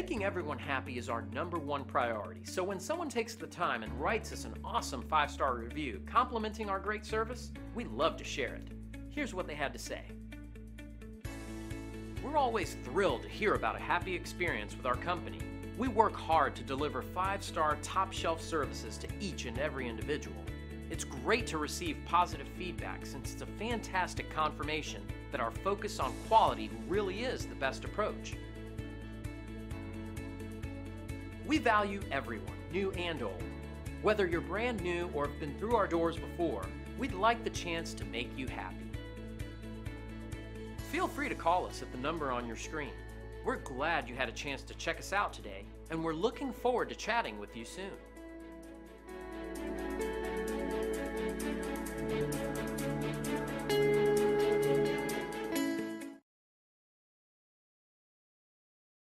Making everyone happy is our #1 priority, so when someone takes the time and writes us an awesome 5-star review complimenting our great service, we love to share it. Here's what they had to say. We're always thrilled to hear about a happy experience with our company. We work hard to deliver 5-star top-shelf services to each and every individual. It's great to receive positive feedback since it's a fantastic confirmation that our focus on quality really is the best approach. We value everyone, new and old. Whether you're brand new or have been through our doors before, we'd like the chance to make you happy. Feel free to call us at the number on your screen. We're glad you had a chance to check us out today, and we're looking forward to chatting with you soon.